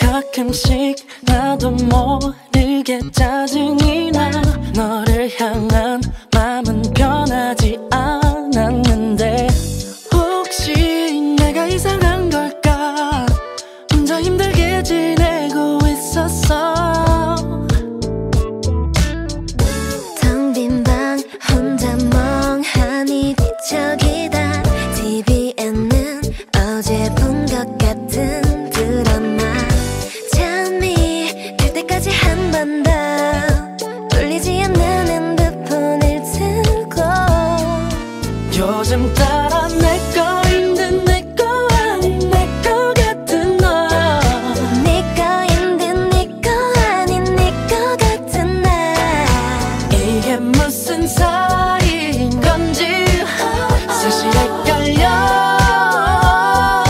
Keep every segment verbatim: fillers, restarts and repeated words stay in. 가끔씩 나도 모르게 짜증이 나. 너를 향한 마음은 변하지 않았는데 혹시 내가 이상한 걸까? 혼자 힘들게 지내고 있었어. 텅 빈 방 혼자 멍하니 뒤척이다. 티비에는 어제 본 것 같은 요즘 따라 내꺼 힘든 내꺼 아닌 내꺼 같은 너. 내꺼 힘든 내꺼 아닌 내꺼 같은 나. 이게 무슨 사이인 건지 사실 헷갈려.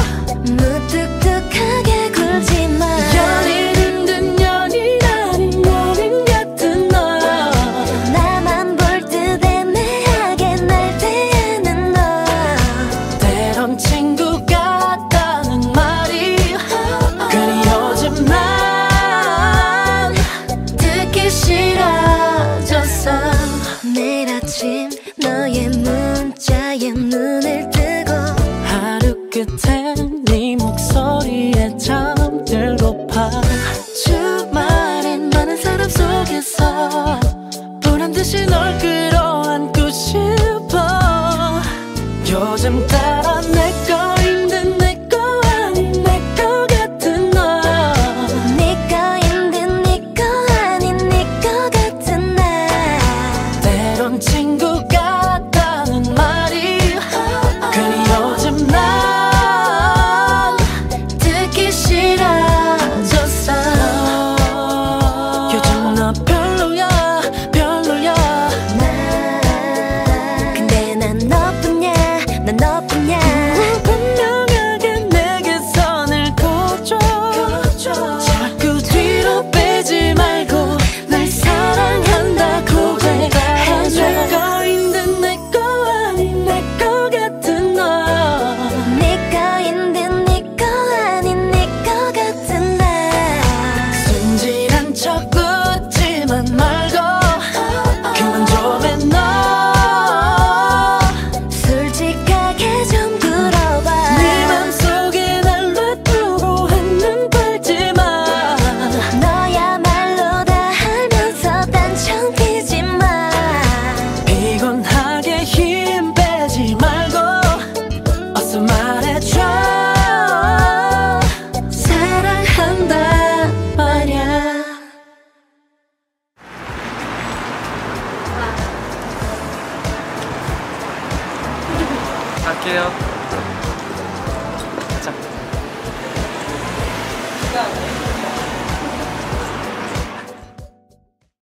무뚝뚝하게 굴지 마. 연인 힘든 연인 아닌 연인 같은 너. 나만 볼 듯 애매하게 날 대. 그런 친구 같다는 말이 그리워지만 듣기 싫어졌어. 매일 아침 너의 문자에 눈을 뜨고 하루 끝에 네 목소리에 잠들고파. 주말엔 많은 사람 속에서 보란듯이 널 끌어안고 싶어. 요즘 따라 내꺼 힘든 내꺼 아닌 내꺼 같은 너. 내꺼 힘든 내꺼 아닌 내꺼 같은 나. 때론 친구 같다는 말이 그리워지만 듣기 싫어졌어. 요즘 너 별로야 별로야. 나 근데 난 너뿐이야. 난 너뿐이야. 분명하게 내게 선을 그어줘. 자꾸 뒤로 빼지 말고 날 사랑한다 고백해줘. 내꺼 힘든 내꺼 아닌 내꺼 같은 너. 내꺼 힘든 내꺼 아닌 내꺼 같은 나. 순진한 척 웃지만 말고 그만 좀 해. 너 갈게요.